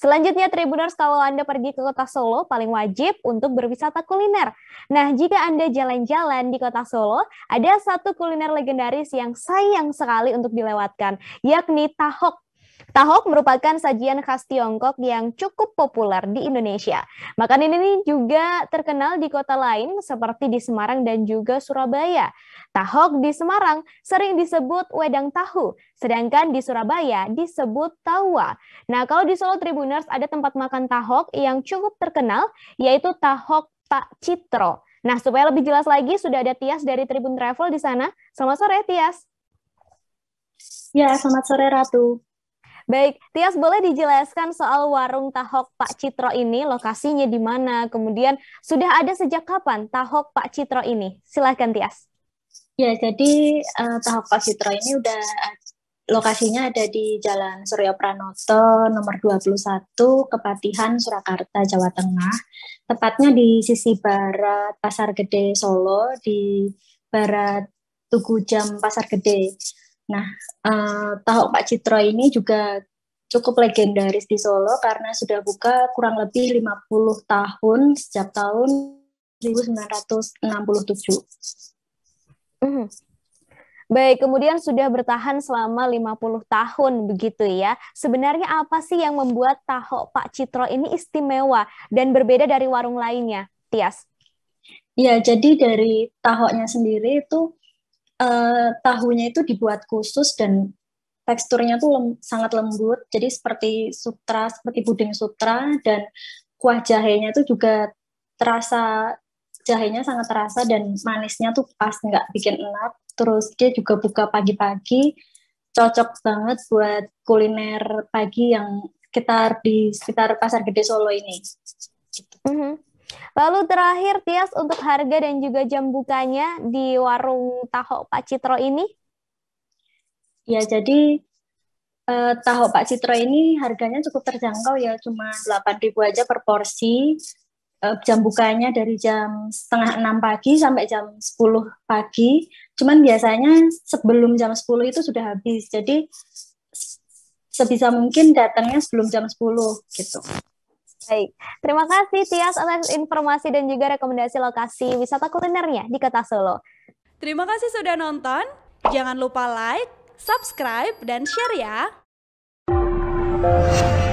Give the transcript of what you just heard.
Selanjutnya, Tribuners, kalau Anda pergi ke kota Solo, paling wajib untuk berwisata kuliner. Nah, jika Anda jalan-jalan di kota Solo, ada satu kuliner legendaris yang sayang sekali untuk dilewatkan, yakni tahok. Tahok merupakan sajian khas Tiongkok yang cukup populer di Indonesia. Makanan ini juga terkenal di kota lain seperti di Semarang dan juga Surabaya. Tahok di Semarang sering disebut wedang tahu, sedangkan di Surabaya disebut tauwa. Nah, kalau di Solo Tribuners ada tempat makan tahok yang cukup terkenal, yaitu Tahok Pak Citro. Nah, supaya lebih jelas lagi, sudah ada Tias dari Tribun Travel di sana. Selamat sore, Tias. Ya, selamat sore, Ratu. Baik, Tias, boleh dijelaskan soal warung Tahok Pak Citro ini, lokasinya di mana, kemudian sudah ada sejak kapan Tahok Pak Citro ini? Silahkan, Tias. Ya, jadi Tahok Pak Citro ini udah lokasinya ada di Jalan Surya Pranoto nomor 21, Kepatihan, Surakarta, Jawa Tengah. Tepatnya di sisi barat Pasar Gede Solo, di barat Tugu Jam Pasar Gede. Nah, Tahok Pak Citro ini juga cukup legendaris di Solo karena sudah buka kurang lebih 50 tahun sejak tahun 1967. Baik, kemudian sudah bertahan selama 50 tahun begitu ya. Sebenarnya apa sih yang membuat Tahok Pak Citro ini istimewa dan berbeda dari warung lainnya, Tias? Ya, jadi dari tahoknya sendiri itu tahunya itu dibuat khusus dan teksturnya tuh sangat lembut, jadi seperti puding sutra, dan kuah jahenya itu juga terasa, jahenya sangat terasa dan manisnya tuh pas, nggak bikin enak. Terus dia juga buka pagi-pagi, cocok banget buat kuliner pagi yang di sekitar Pasar Gede Solo ini. Lalu terakhir, Tias, untuk harga dan juga jam bukanya di warung Tahok Pak Citro ini? Ya, jadi Tahok Pak Citro ini harganya cukup terjangkau ya, cuma 8.000 aja per porsi. Jam bukanya dari jam 5:30 pagi sampai jam 10 pagi. Cuman biasanya sebelum jam 10 itu sudah habis, jadi sebisa mungkin datangnya sebelum jam 10 gitu. Baik, terima kasih Tias atas informasi dan juga rekomendasi lokasi wisata kulinernya di kota Solo. Terima kasih sudah nonton, jangan lupa like, subscribe, dan share ya!